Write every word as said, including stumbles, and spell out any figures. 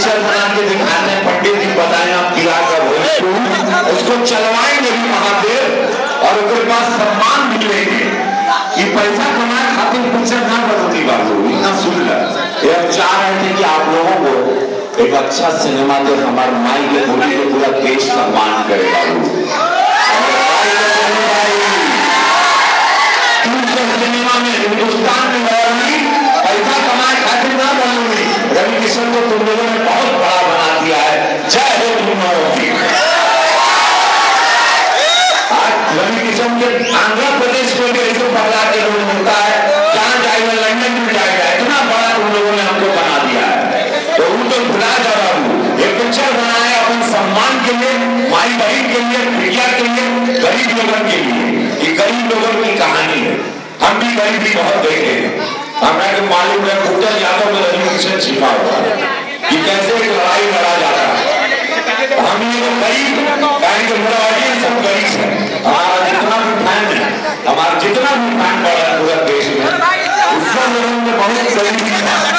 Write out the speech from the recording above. Picture बना के दिखाने पंडित जी बताए आप किला का भविष्य उसको चलवाएंगे भी महादेव और उसके पास सम्मान मिलेंगे कि पैसा कमाए खातिर पिक्चर ना बनती बात होगी ना सुन ला। यह चाह रहे थे कि आप लोगों को एक अच्छा सिनेमा दे हमारे माई के बोली को पूरा देश सम्मान करेगा। सिनेमा में हिंदुस्तान में बनूंगी पैसा कमाए खातिर ना बनूंगी। रवि किशन को तुम लोगों ने बहुत बड़ा बना दिया है। जय हो तुम्हारी। आज रवि किशन के आंध्र प्रदेश में भी इसको बदला के लोग होता है जहाँ जाएगा लंदन में जाएगा। इतना बड़ा तुम लोगों ने हमको बना दिया है तो उनको भुला जा रहा हूँ। ये पिक्चर बनाया अपन सम्मान के लिए माई बहन के लिए मीडिया के लिए गरीब लोगों के लिए। ये गरीब लोगों की कहानी है। हम भी गरीबी बहुत देखे हैं। हमें तो मालूम है उद्दव यादव में रवि किशन छिपा हुआ है कि कैसे एक लड़ाई लड़ा जाता है। हम ये लोग गरीब कहीं के मेरा ऑडियंस सब गरीब है। हमारा जितना भी फैन है हमारा जितना भी फैन पड़ा है पूरा देश में उसका लोगों में बहुत गरीबी है।